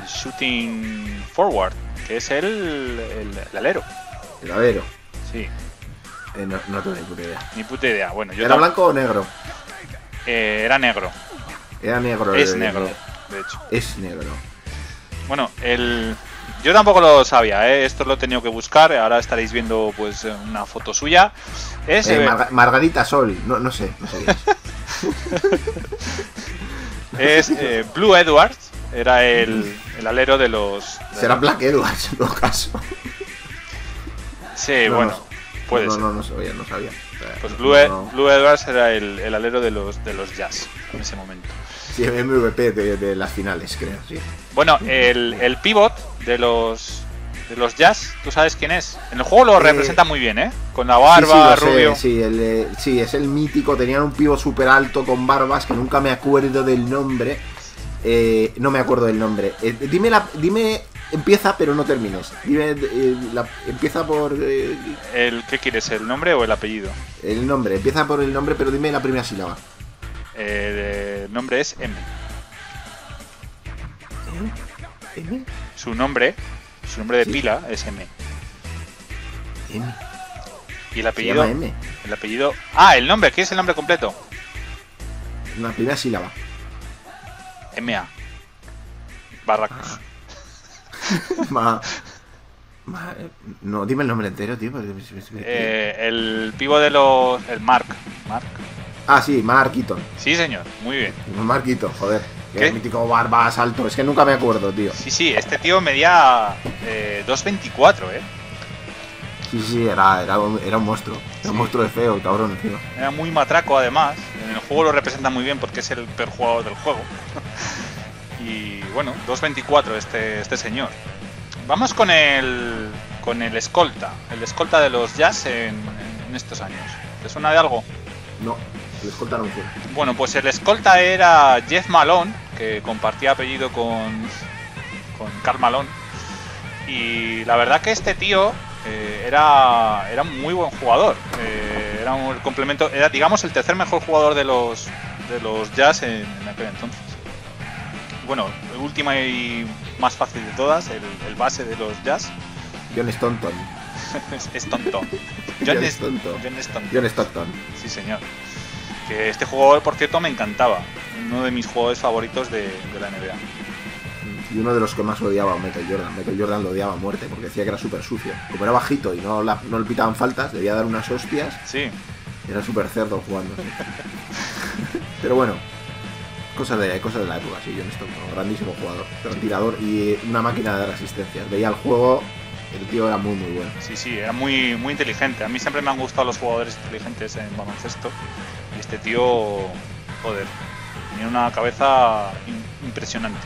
shooting forward, que es el alero. El alero. Sí. No tengo ni puta idea. Ni puta idea. Bueno, yo ¿Era blanco o negro? Era negro. Era negro. Es negro, de hecho. Es negro. Bueno, yo tampoco lo sabía, ¿eh? Esto lo he tenido que buscar. Ahora estaréis viendo pues una foto suya. Es Margarita Sol, no sé. Es Blue Edwards, era el alero de los. Será Black Edwards en todo caso. Sí, no, bueno, puede ser. No sabía. Pues Blue Edwards era el alero de los Jazz en ese momento. Sí, MVP de las finales, creo. Sí. Bueno, el pivot de los Jazz, ¿tú sabes quién es? En el juego lo representa muy bien, ¿eh? Con la barba, sí, rubio. Sé, sí, sí, es el mítico. Tenían un pivot súper alto con barbas que nunca me acuerdo del nombre. Dime empieza pero no terminas. Dime, empieza por... ¿El qué quieres? ¿El nombre o el apellido? El nombre, empieza por el nombre, pero dime la primera sílaba. El nombre es M. ¿M? Su nombre de pila es M. M. ¿Y el apellido? Se llama M. El apellido... Ah, el nombre, ¿qué es el nombre completo? La primera sílaba. M.A. Barracos. No, dime el nombre entero, tío. El pivo de los... El Mark. Mark. Ah, sí, Mark Eaton. Sí, señor, muy bien. Mark Eaton, joder. ¿Qué? El mítico barba, salto. Es que nunca me acuerdo, tío. Sí, sí, este tío medía 2.24, ¿eh? Sí, era un monstruo. Era un monstruo de feo, cabrón, tío. Era muy matraco, además. En el juego lo representa muy bien porque es el peor jugador del juego. Y bueno, 2.24 este señor. Vamos con el escolta. El escolta de los Jazz en estos años. ¿Te suena de algo? No, el escolta no me suena. Bueno, pues el escolta era Jeff Malone, que compartía apellido con Karl Malone. Y la verdad que este tío... era un muy buen jugador, era un complemento, era digamos el tercer mejor jugador de los Jazz en aquel entonces. Bueno, última y más fácil de todas, el base de los Jazz. John Stockton. Stockton. John Stockton. Sí, señor. Que este jugador, por cierto, me encantaba. Uno de mis jugadores favoritos de la NBA. Y uno de los que más odiaba a Michael Jordan. Michael Jordan lo odiaba a muerte porque decía que era súper sucio. Como era bajito y no le pitaban faltas, debía dar unas hostias. Sí. Era súper cerdo jugando. Sí. Pero bueno, cosas de la época, sí. John Stockton, grandísimo jugador, gran tirador y una máquina de resistencias. Veía el juego, el tío era muy, muy bueno. Sí, sí, era muy, muy inteligente. A mí siempre me han gustado los jugadores inteligentes en baloncesto. Y este tío, joder, tenía una cabeza impresionante.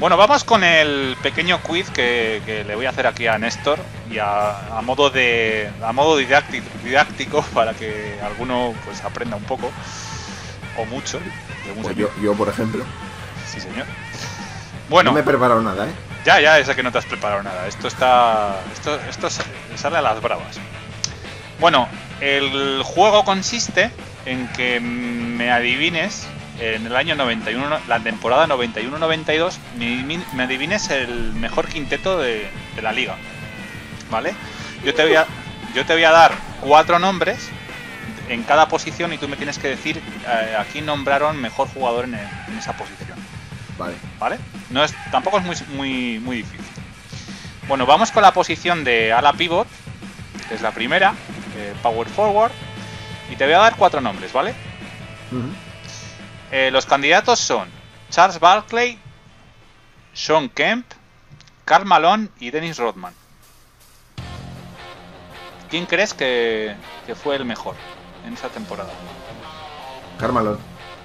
Bueno, vamos con el pequeño quiz que le voy a hacer aquí a Néstor y a modo didáctico para que alguno pues aprenda un poco o mucho. Pues yo, por ejemplo. Sí, señor. Bueno. No me he preparado nada, ¿eh? Ya, es que no te has preparado nada. Esto sale a las bravas. Bueno, el juego consiste en que me adivines. En el año 91, la temporada 91-92, me adivines el mejor quinteto de la liga, ¿vale? Yo te voy a dar 4 nombres en cada posición y tú me tienes que decir a quién nombraron mejor jugador en esa posición. Vale. No es, tampoco es muy difícil. Bueno, vamos con la posición de ala pivot, que es la primera, power forward, y te voy a dar 4 nombres, ¿vale? Uh-huh. Los candidatos son Charles Barkley, Sean Kemp, Karl Malone y Dennis Rodman. ¿Quién crees que fue el mejor en esa temporada? Karl Malone.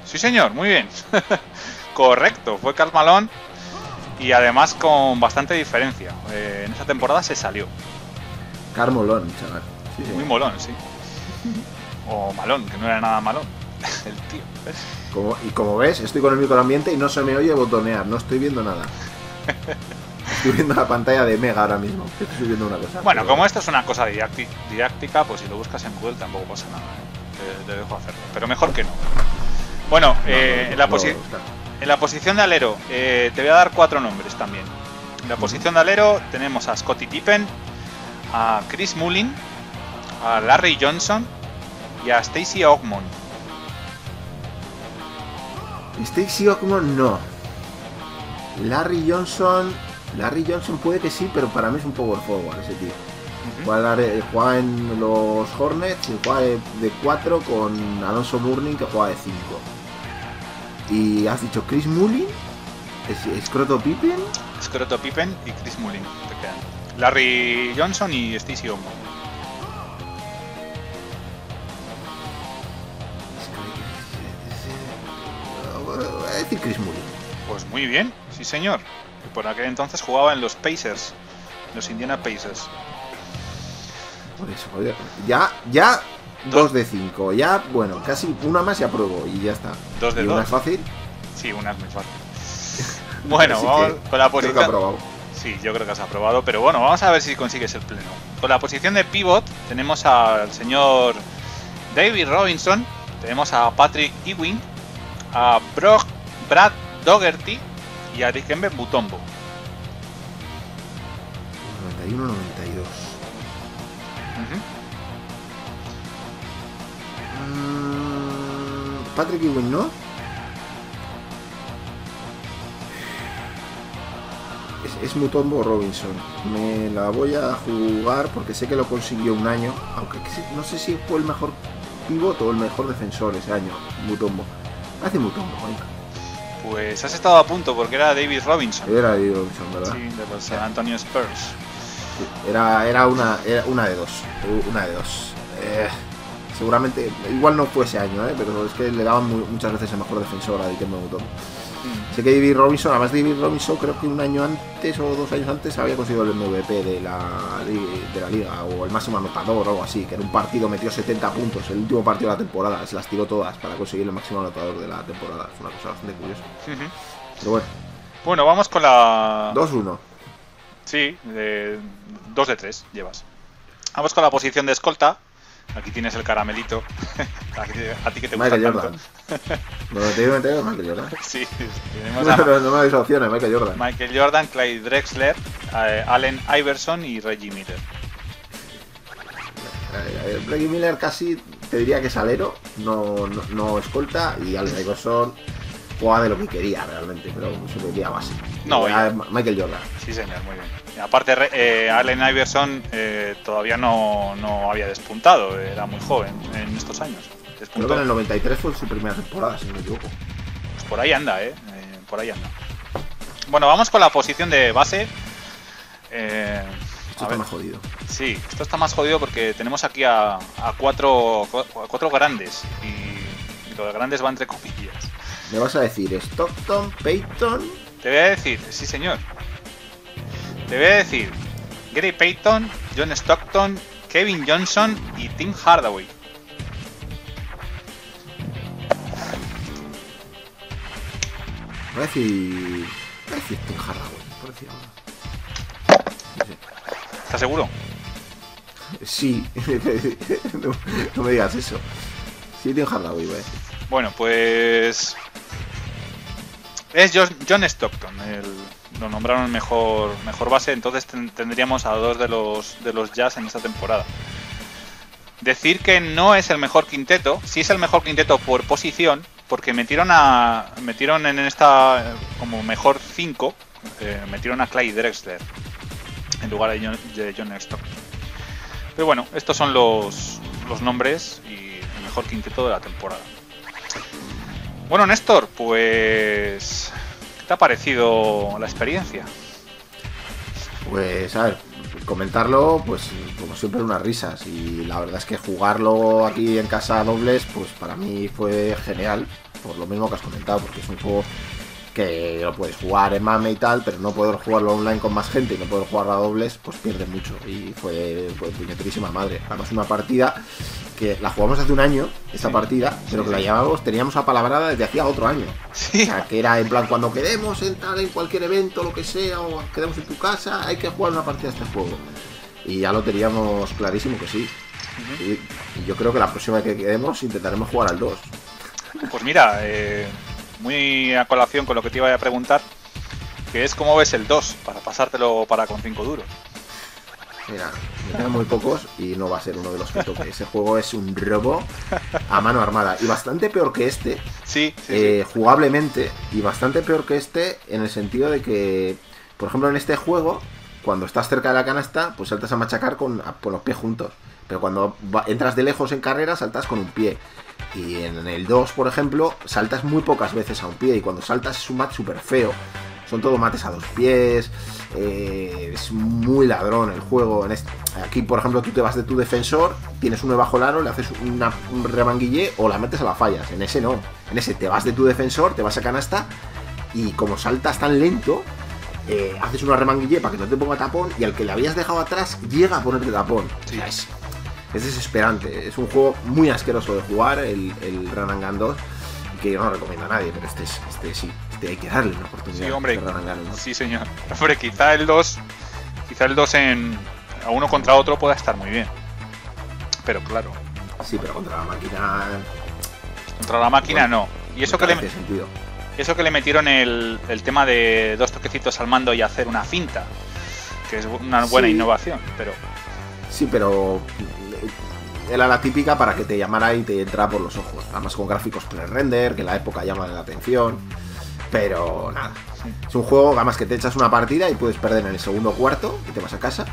Sí, señor, muy bien. Correcto, fue Karl Malone y además con bastante diferencia. En esa temporada se salió. Karl Malone, chaval. Sí, muy molón, sí. O Malone, que no era nada malo. El tío, ¿ves? Como ves, estoy con el micro ambiente y no se me oye botonear, no estoy viendo nada. Estoy viendo la pantalla de Mega ahora mismo. Estoy subiendo una cosa. Bueno, como esto es una cosa didáctica, pues si lo buscas en Google tampoco pasa nada, ¿eh? Te dejo hacerlo, pero mejor que no. Bueno, en la posición de alero te voy a dar 4 nombres también. En la posición de alero tenemos a Scottie Pippen, a Chris Mullin, a Larry Johnson y a Stacy Ogmond. Stacy Ogmond no. Larry Johnson puede que sí, pero para mí es un power forward ese tío. Jugaba en los Hornets, jugaba de 4 con Alonso Mourning que jugaba de 5. Y has dicho Chris Mullin, Scroto Pippen y Chris Mullin te quedan. Larry Johnson y Stacy Ogmond. A decir Chris Mullin. Pues muy bien, sí señor. Y por aquel entonces jugaba en los Pacers, los Indiana Pacers. Por eso, ya 2 de 5, ya bueno, casi una más y apruebo y ya está. 2 de 2. ¿Una es fácil? Sí, una es muy fácil. Bueno, vamos con la posición. Sí, yo creo que has aprobado, pero bueno, vamos a ver si consigues el pleno. Con la posición de pivot tenemos al señor David Robinson, tenemos a Patrick Ewing, a Brad Dougherty y a Dikembe Mutombo. 91-92. Uh-huh. Patrick Ewing, ¿no? ¿Es Mutombo o Robinson? Me la voy a jugar porque sé que lo consiguió un año, aunque no sé si fue el mejor pivot o el mejor defensor ese año, Mutombo. Hace Mutombo, ¿eh? Pues has estado a punto porque era David Robinson. Era David Robinson, ¿verdad? Sí, de los San Antonio Spurs. Sí, era una de dos. Seguramente, igual no fue ese año, pero es que le daban muchas veces el mejor defensor a Dikembe Mutombo. Sé que David Robinson, además David Robinson creo que un año antes o 2 años antes había conseguido el MVP de la liga o el máximo anotador o algo así, que en un partido metió 70 puntos, el último partido de la temporada, se las tiró todas para conseguir el máximo anotador de la temporada, es una cosa bastante curiosa. Uh-huh. Pero bueno. Bueno, vamos con la... 2-1. Sí, 2 de 3 llevas. Vamos con la posición de escolta. Aquí tienes el caramelito. A ti que te gusta tanto. Bueno, te digo que Michael Jordan. Sí, tenemos a... no me habéis opciones, Michael Jordan. Michael Jordan, Clyde Drexler, Allen Iverson y Reggie Miller. Reggie Miller casi te diría que es alero, no escolta, y Allen Iverson jugaba de lo que quería realmente, pero se podía base. No, Michael Jordan. Sí, señor, muy bien. Aparte, Allen Iverson todavía no había despuntado, era muy joven en estos años. Despuntó. Creo que en el 93 fue su primera temporada, si no me equivoco. Pues por ahí anda, por ahí anda. Bueno, vamos con la posición de base. Esto está más jodido. Sí, esto está más jodido porque tenemos aquí a cuatro grandes, y los grandes van entre comillas. Me vas a decir Stockton, Payton... Te voy a decir, sí señor. Te voy a decir Gary Payton, John Stockton, Kevin Johnson y Tim Hardaway. Voy a decir Tim Hardaway, por decir algo. No sé. ¿Estás seguro? Sí. No me digas eso. Sí, Tim Hardaway, voy a decir. Bueno, pues... es John Stockton, lo nombraron mejor base, entonces tendríamos a 2 de los Jazz en esta temporada. Decir que no es el mejor quinteto, sí es el mejor quinteto por posición, porque metieron en esta como mejor 5, metieron a Clyde Drexler en lugar de John Stockton. Pero bueno, estos son los nombres y el mejor quinteto de la temporada. Bueno, Néstor, pues... ¿qué te ha parecido la experiencia? Pues, a ver, comentarlo, pues como siempre unas risas, y la verdad es que jugarlo aquí en casa a dobles, pues para mí fue genial, por lo mismo que has comentado, porque es un juego que lo puedes jugar en mame y tal, pero no poder jugarlo online con más gente y no poder jugarlo a dobles, pues pierde mucho, y fue puñeterísima madre. Además, una partida que la jugamos hace un año, esta partida, pero que la llevábamos, teníamos apalabrada desde hacía otro año. Sí. O sea, que era en plan, cuando queremos entrar en cualquier evento, lo que sea, o quedamos en tu casa, hay que jugar una partida a este juego. Y ya lo teníamos clarísimo que sí. Uh-huh. Y yo creo que la próxima que quedemos intentaremos jugar al 2. Pues mira, muy a colación con lo que te iba a preguntar, que es cómo ves el 2, para pasártelo con 5 duros. Mira, me quedan muy pocos y no va a ser uno de los que toque. Ese juego es un robo a mano armada y bastante peor que este, sí. Jugablemente, y bastante peor que este en el sentido de que, por ejemplo, en este juego, cuando estás cerca de la canasta, pues saltas a machacar con los pies juntos, pero cuando entras de lejos en carrera, saltas con un pie. Y en el 2, por ejemplo, saltas muy pocas veces a un pie, y cuando saltas es un mat súper feo. Son todos mates a 2 pies, es muy ladrón el juego. Aquí, por ejemplo, tú te vas de tu defensor, tienes uno debajo del aro, le haces un remanguillé o la metes a la fallas. En ese no, en ese te vas de tu defensor, te vas a canasta y como saltas tan lento, haces una remanguillé para que no te ponga tapón y al que le habías dejado atrás llega a ponerte tapón. Sí. Es desesperante, es un juego muy asqueroso de jugar, el Run and Gun 2, que yo no recomiendo a nadie, pero este sí. hay que darle una oportunidad. Sí, hombre, sí, señor. Hombre, quizá el 2 a uno contra otro pueda estar muy bien. Pero claro. Sí, pero contra la máquina. Contra la máquina no. Y eso que le metieron el tema de dos toquecitos al mando y hacer una finta, que es una buena innovación, pero... Sí, pero era la típica para que te llamara y te entrara por los ojos, además con gráficos pre-render, que en la época llama la atención, pero nada. Sí. Es un juego, además, que te echas una partida y puedes perder en el segundo cuarto y te vas a casa.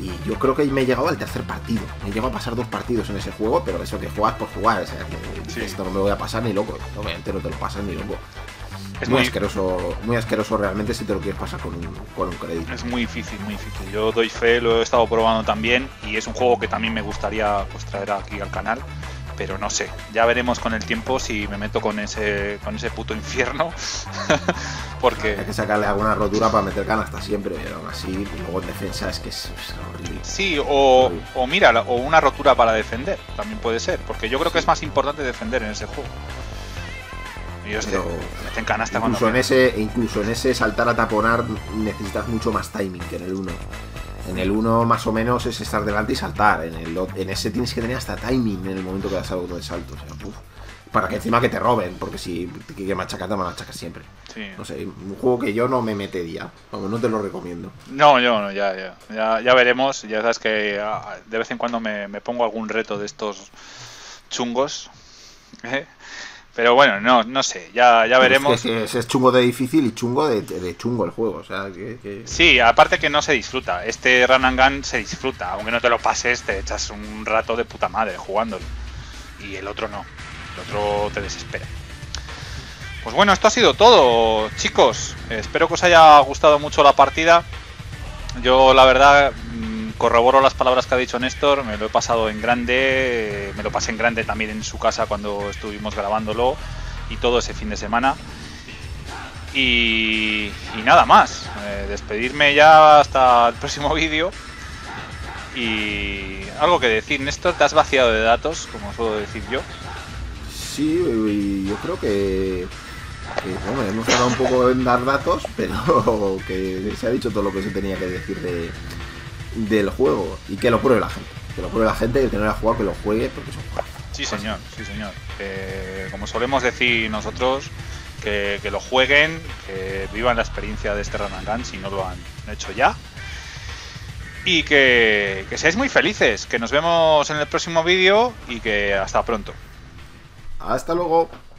Y yo creo que me he llegado al tercer partido. Me he llegado a pasar 2 partidos en ese juego, pero eso que juegas por jugar. O sea, que sí. Esto no me lo voy a pasar ni loco. Obviamente no te lo pasas ni loco. Es muy asqueroso, muy asqueroso realmente si te lo quieres pasar con un crédito. Es muy difícil, muy difícil. Yo doy fe, lo he estado probando también. Y es un juego que también me gustaría, pues, traer aquí al canal. Pero no sé, ya veremos con el tiempo si me meto con ese puto infierno. Porque hay que sacarle alguna rotura para meter canastas siempre, pero aún así luego en defensa es que es horrible. Sí, o mira, o una rotura para defender también puede ser, porque yo creo que es más importante defender en ese juego. Y hostia, meten canasta incluso en ese saltar a taponar necesitas mucho más timing que en el 1. En el 1 más o menos es estar delante y saltar. En ese tienes que tener hasta timing en el momento que das algo de salto. O sea, para que encima que te roben, porque si te machacar, te machacas siempre. Sí. No sé, un juego que yo no me metería. Vamos, no te lo recomiendo. No, yo no, ya veremos. Ya sabes que de vez en cuando me pongo algún reto de estos chungos. Pero bueno, no sé, ya veremos. Es chungo de difícil y chungo de chungo el juego. O sea, sí, aparte que no se disfruta. Este Run and Gun se disfruta. Aunque no te lo pases, te echas un rato de puta madre jugándolo. Y el otro no. El otro te desespera. Pues bueno, esto ha sido todo, chicos. Espero que os haya gustado mucho la partida. Yo, la verdad, corroboro las palabras que ha dicho Néstor, me lo he pasado en grande, me lo pasé en grande también en su casa cuando estuvimos grabándolo y todo ese fin de semana. Y nada más, despedirme ya hasta el próximo vídeo. Y algo que decir, Néstor, te has vaciado de datos, como suelo decir yo. Sí, yo creo que bueno, hemos tardado un poco en dar datos, pero que se ha dicho todo lo que se tenía que decir del juego, y que lo pruebe la gente, y el que no lo ha jugado que lo juegue, porque es un juego. Sí señor, como solemos decir nosotros, que lo jueguen, que vivan la experiencia de este Run and Gun si no lo han hecho ya, y que seáis muy felices, que nos vemos en el próximo vídeo y que hasta pronto. Hasta luego.